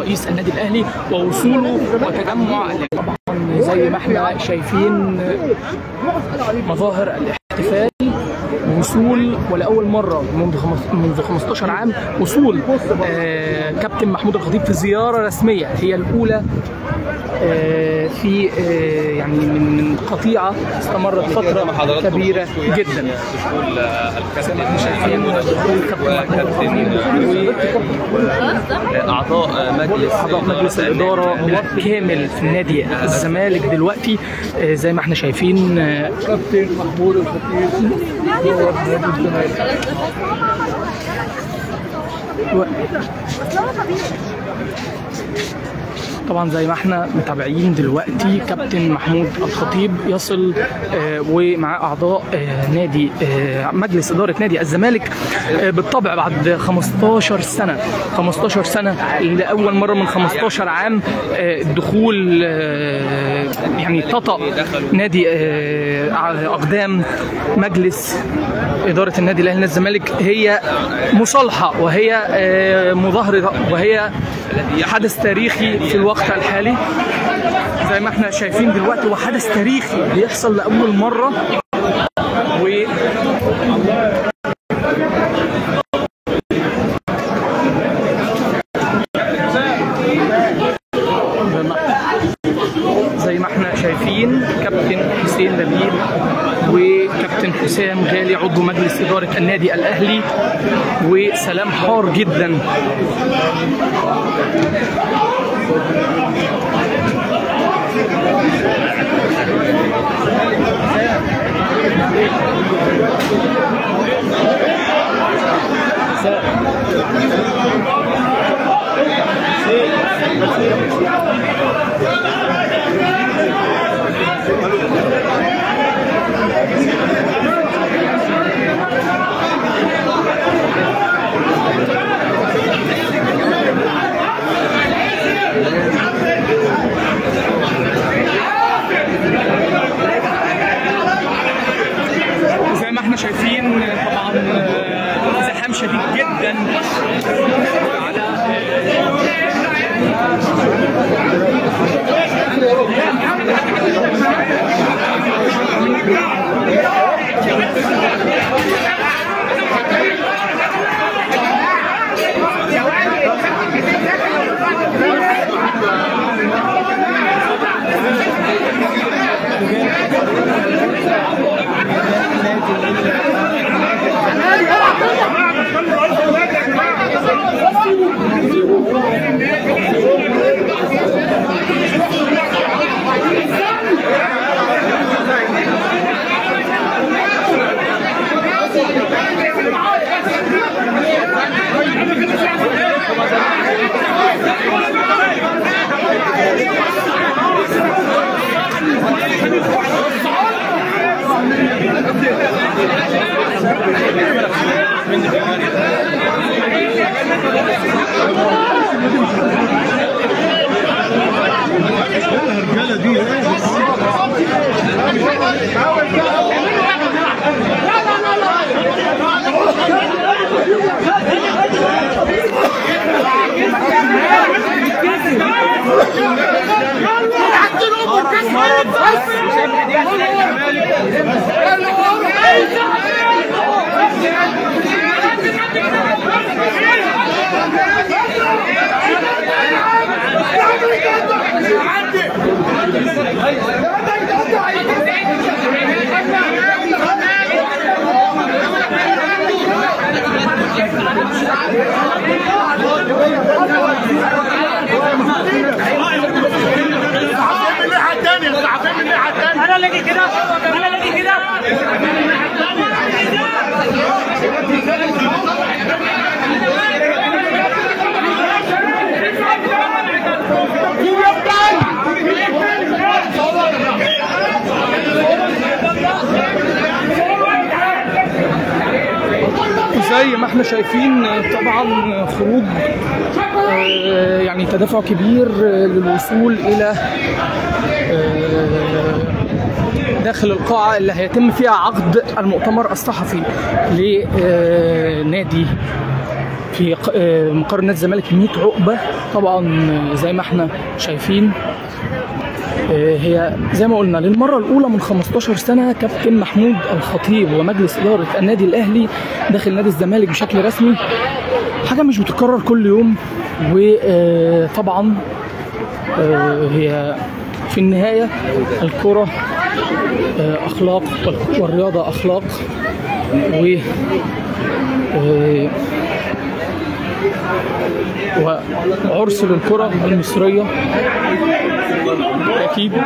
رئيس النادي الاهلي ووصوله وتجمع طبعا زي ما احنا شايفين مظاهر الاحتفال وصول ولاول مره منذ 15 عام وصول كابتن محمود الخطيب في زياره رسميه هي الاولى في يعني من قطيعه استمرت فتره كبيره جدا. احنا شايفين اعضاء مجلس الاداره كامل في نادي الزمالك دلوقتي زي ما احنا شايفين كابتن محمود الخطيب طبعا زي ما احنا متابعين دلوقتي كابتن محمود الخطيب يصل ومع اعضاء نادي مجلس اداره نادي الزمالك بالطبع بعد 15 سنه لاول مره من 15 عام الدخول يعني تطأ نادي اقدام مجلس اداره النادي الاهلي نادي الزمالك هي مصالحه وهي مظاهره وهي حدث تاريخي في الوقت الحالي زي ما احنا شايفين دلوقتي وحدث تاريخي بيحصل لأول مرة و زي ما احنا شايفين كابتن حسين لبيب وكابتن حسام غالي عضو مجلس إدارة النادي الأهلي وسلام حار جدا. زي ما احنا شايفين طبعا زحام شديد جدا على زي ما احنا شايفين طبعا خروج يعني تدافع كبير للوصول الى داخل القاعة اللي هيتم فيها عقد المؤتمر الصحفي لنادي في مقر نادي الزمالك 100 عقبه. طبعا زي ما احنا شايفين هي زي ما قلنا للمره الاولى من 15 سنه كابتن محمود الخطيب ومجلس اداره النادي الاهلي داخل نادي الزمالك بشكل رسمي، حاجه مش بتتكرر كل يوم. وطبعا هي في النهايه الكره اخلاق والرياضه اخلاق، وعرس للكره المصريه بالتاكيد.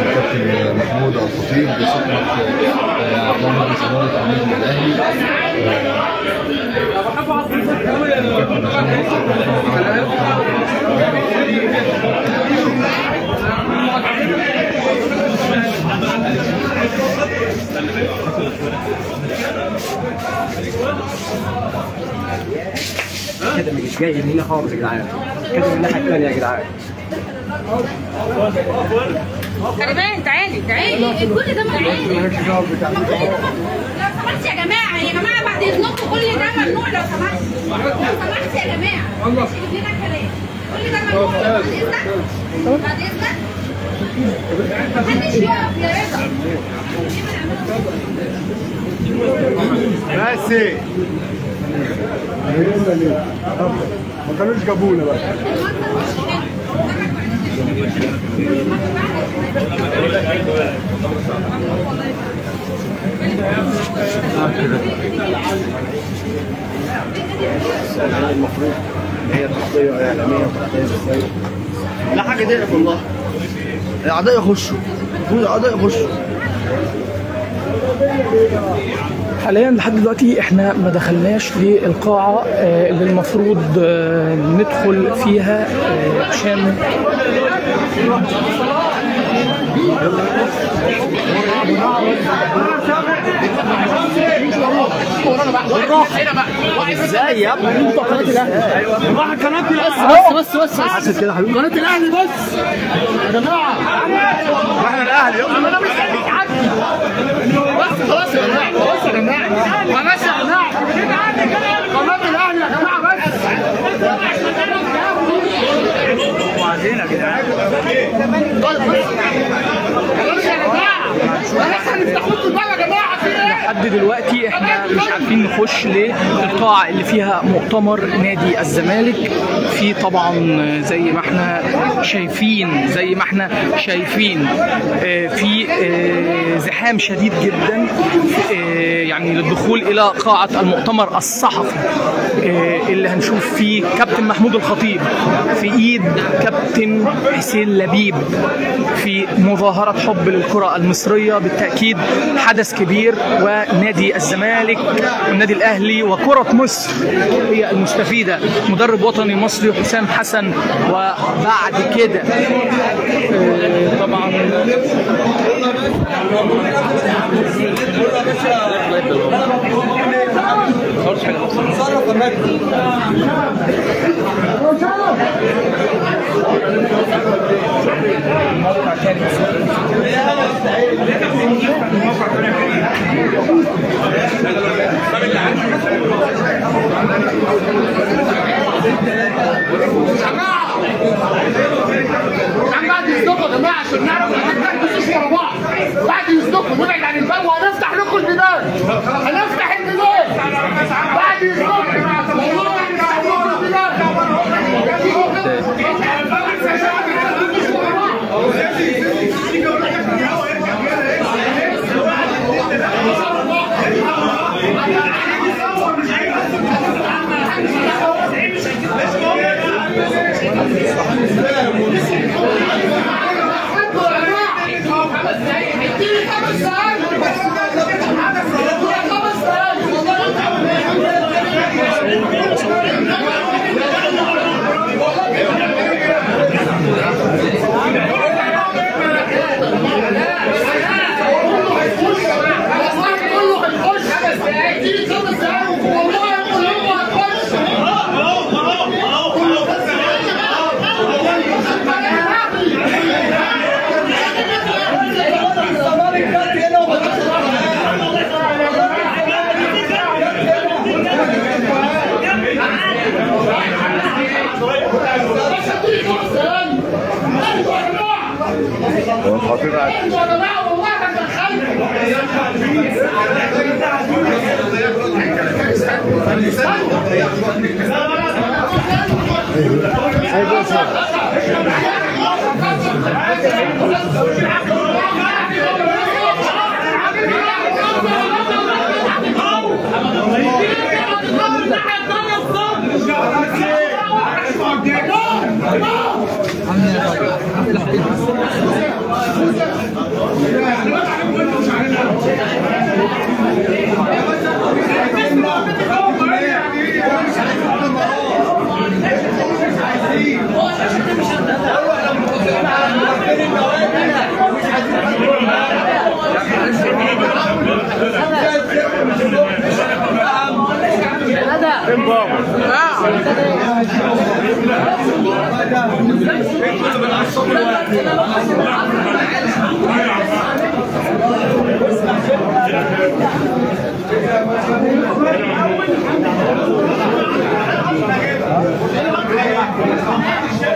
الكابتن محمود الخطيب بصحبة عضو الزمالك والنادي الاهلي، كده مش جاي من هنا خالص يا جدعان، كده من الناحية التانية يا جدعان. تعالي تعالي تعالي، كل ده ممنوع لو سمحت يا جماعه، يا جماعه بعد اذنكم كل ده ممنوع لو سمحت، لو سمحت يا جماعه، مش لنا كلام، كل ده ممنوع بعد اذنك، بعد اذنك محدش يقف يا رضا بس. ما كانوش جابونا بقى. المفروض هي تغطية إعلامية وتغطية بالسيف، لا حاجة ضعف والله. الأعداء يخشوا، المفروض الأعداء يخشوا. حاليا لحد دلوقتي احنا ما دخلناش للقاعه اللي المفروض ندخل فيها عشان ازاي يا ابني انت قناه الاهلي؟ ايوه راح قناه الاهلي، بس بس بس كده حبيبي، قناه الاهلي بس يا جماعه، احنا الاهلي انا مش خليك عدل بس، خلاص يا جماعه خلاص يا جماعه خلاص يا جماعه قناه الاهلي يا جماعه بس. وبعدين يا جدعان لحد دلوقتي احنا مش عارفين نخش للقاعة اللي فيها مؤتمر نادي الزمالك. في طبعا زي ما احنا شايفين في زحام شديد جدا يعني للدخول الى قاعة المؤتمر الصحفي اللي هنشوف فيه كابتن محمود الخطيب في ايد كابتن حسين لبيب في مظاهرة حب للكرة المصرية. بالتأكيد حدث كبير، ونادي الزمالك والنادي الأهلي وكرة مصر هي المستفيدة. مدرب وطني مصري حسام حسن، وبعد كده طبعا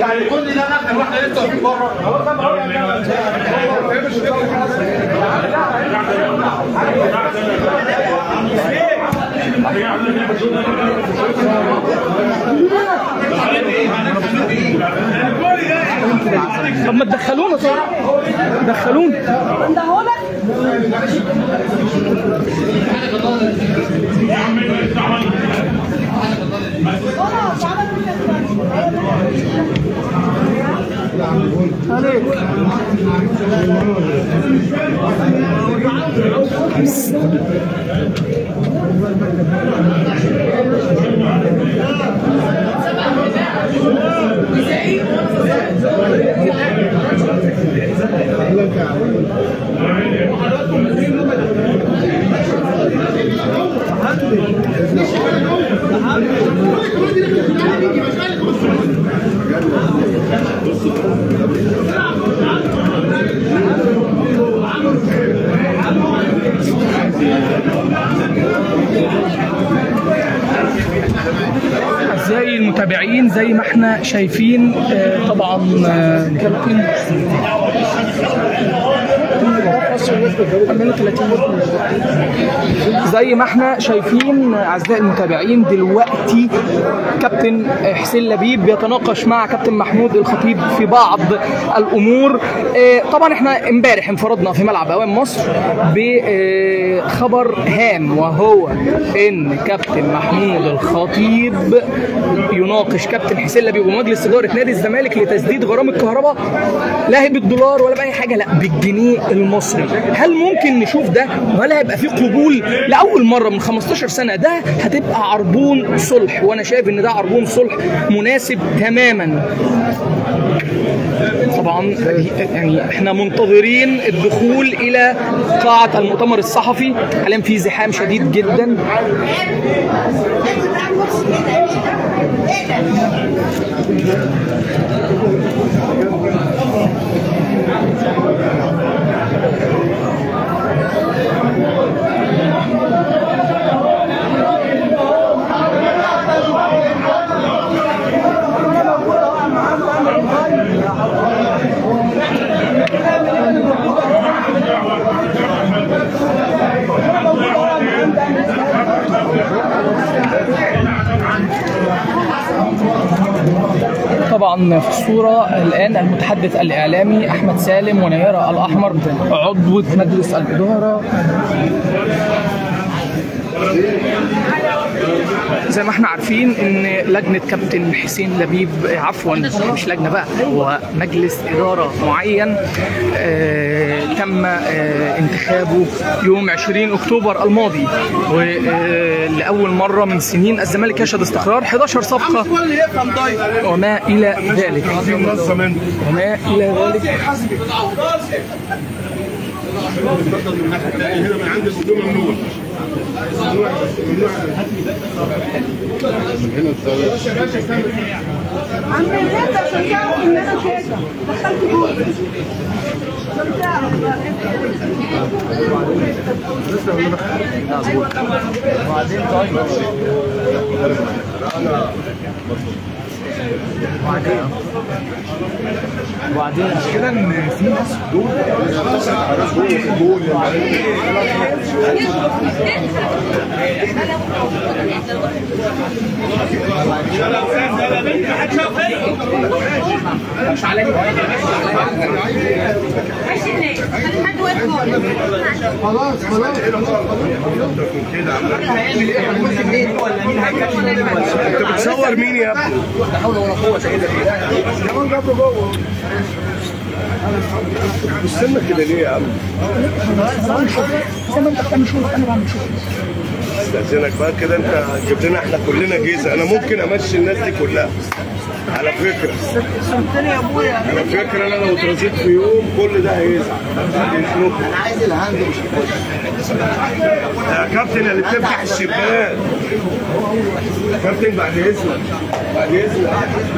يعني كل ده احنا واحنا لسه واقفين بره طب ما تدخلونا صراحة دخلونا أعزائي المتابعين زي ما احنا شايفين طبعا كابتن زي ما احنا شايفين اعزائي المتابعين دلوقتي كابتن حسين لبيب بيتناقش مع كابتن محمود الخطيب في بعض الامور. طبعا احنا امبارح انفردنا في ملعب هوام مصر بخبر هام وهو ان كابتن محمود الخطيب يناقش كابتن حسين لبيب ومجلس اداره نادي الزمالك لتسديد غرام الكهرباء لا بالدولار ولا باي حاجه، لا بالجنيه المصري. هل ممكن نشوف ده ولا هيبقى في قبول؟ لاول مره من 15 سنه ده هتبقى عربون صلح، وانا شايف ان ده عربون صلح مناسب تماما. طبعا يعني احنا منتظرين الدخول الى قاعه المؤتمر الصحفي، حاليا في زحام شديد جدا. طبعا في الصورة الآن المتحدث الإعلامي أحمد سالم ونيرة الأحمر عضو مجلس الإدارة. زي ما احنا عارفين ان لجنه كابتن حسين لبيب عفوا مش لجنه بقى، هو مجلس اداره معين تم انتخابه يوم 20 اكتوبر الماضي، ولاول مره من سنين الزمالك يشهد استقرار 11 صفقه وما الى ذلك وما الى ذلك. وبعدين المشكله ان في ناس دول مش عليك خلاص خلاص انت بتصور مين يا ابني؟ لا حول ولا قوة الا بالله. كمان جابه جوه. مستنى كده ليه يا عم؟ انت بتعمل شغل انا بعمل شغل. استأذنك بقى كده انت جبت لنا احنا كلنا جيزة، انا ممكن امشي الناس دي كلها. على فكرة يا ابويا على فكرة انا لو اترزيت في يوم كل ده هيزعل. انا عايز الهاند مش يا كابتن اللي بتفتح الشباك. كابتن بعد اذنك بعد اذنك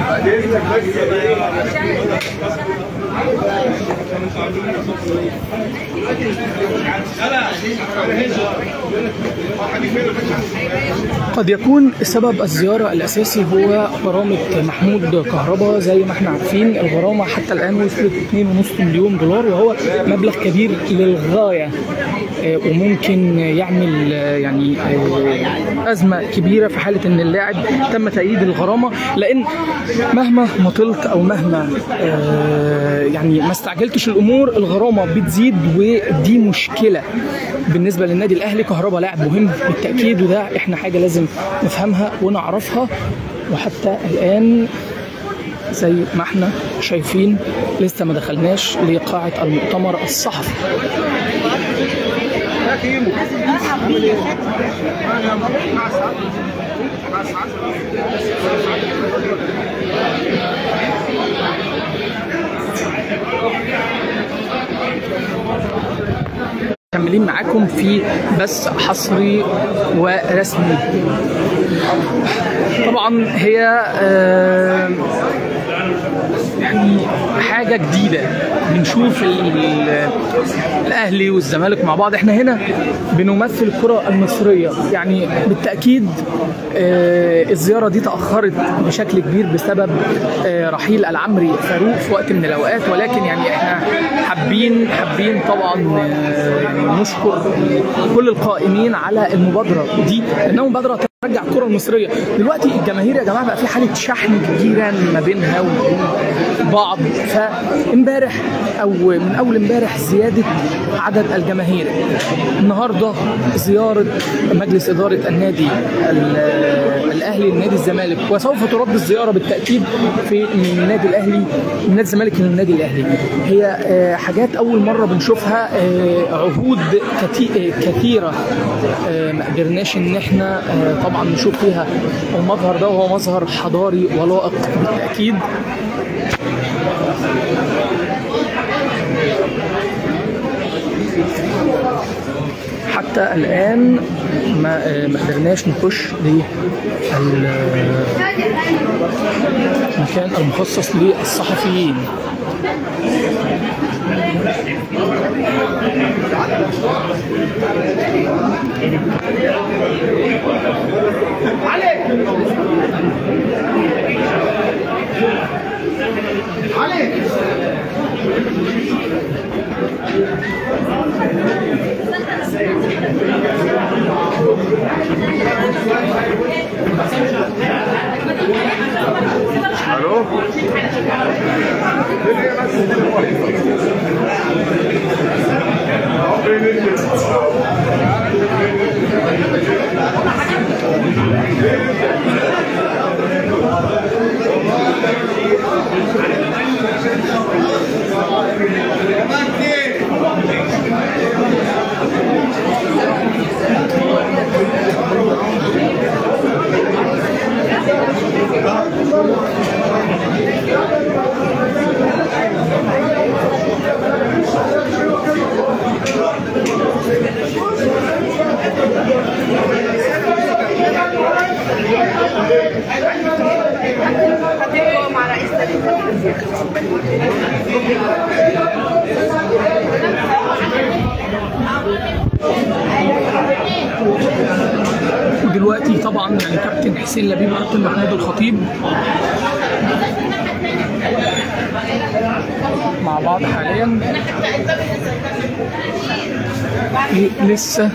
بعد اذنك بس يا قد يكون سبب الزيارة الأساسي هو غرامة محمود كهربا. زي ما احنا عارفين الغرامة حتى الآن وصلت 2.5 مليون دولار، وهو مبلغ كبير للغاية وممكن يعمل يعني أزمة كبيرة في حالة إن اللاعب تم تأييد الغرامة، لأن مهما مطلت أو مهما يعني ما استعجلتش الأمور الغرامة بتزيد، ودي مشكلة بالنسبة للنادي الأهلي. كهربا لاعب مهم بالتأكيد، وده احنا حاجة لازم نفهمها ونعرفها، وحتى الآن زي ما احنا شايفين لسه ما دخلناش لقاعة المؤتمر الصحفي. مكملين معاكم في بث حصري ورسمي. طبعا هي يعني حاجه جديده بنشوف الاهلي والزمالك مع بعض، احنا هنا بنمثل الكره المصريه يعني بالتاكيد. الزياره دي تاخرت بشكل كبير بسبب رحيل العمري فاروق في وقت من الاوقات، ولكن يعني احنا حابين طبعا نشكر كل القائمين على المبادره دي لانها مبادره ترجع الكره المصريه. دلوقتي الجماهير يا جماعه بقى في حاله شحن كبيره ما بينها وبين بعض، فامبارح او من اول امبارح زياده عدد الجماهير. النهارده زياره مجلس اداره النادي الاهلي لنادي الزمالك، وسوف ترد الزياره بالتاكيد في من النادي الاهلي من نادي الزمالك للنادي الاهلي. هي حاجات اول مره بنشوفها، عهود كثيره ما قدرناش ان احنا طبعا نشوف فيها المظهر ده، وهو مظهر حضاري ولائق بالتاكيد. حتى الان ما قدرناش نخش المكان المخصص للصحفيين. عليك الو دلوقتي طبعا يعني كابتن حسين لبيب وكابتن محمود الخطيب مع بعض حاليا، لسه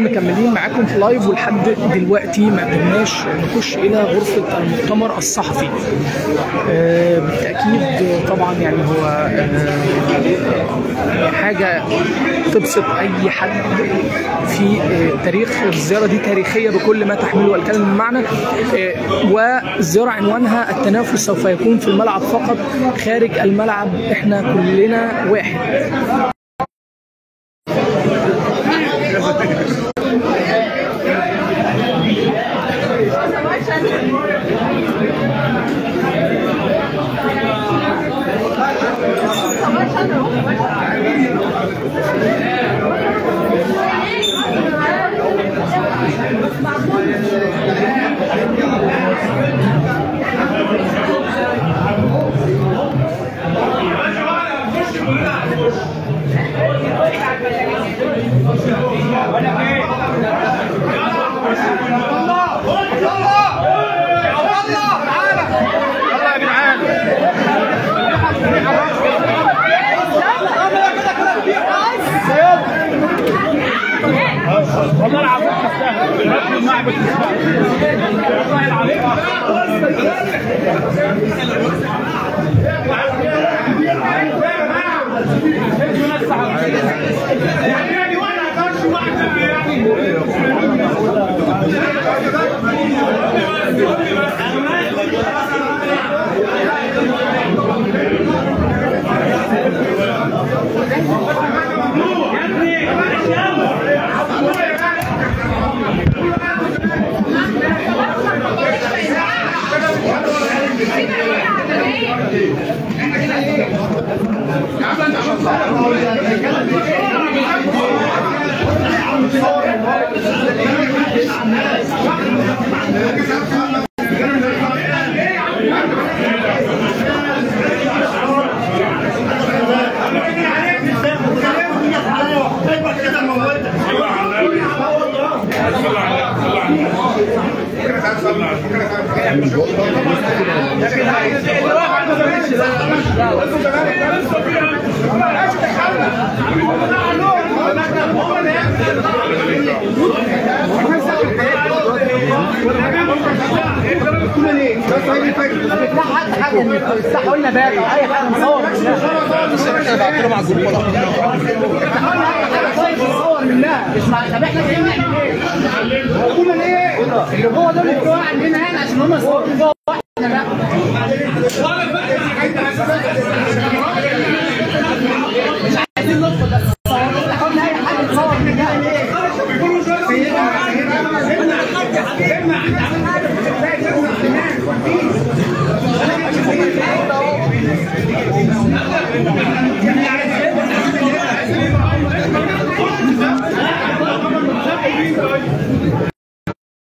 مكملين معاكم في لايف، ولحد دلوقتي ما قدرناش نخش الى غرفه المؤتمر الصحفي. بالتاكيد طبعا يعني هو حاجه تبسط اي حد في تاريخ الزياره دي، تاريخيه بكل ما تحمله الكلمه من معنى. والزياره عنوانها التنافس سوف يكون في الملعب فقط، خارج الملعب احنا كلنا واحد.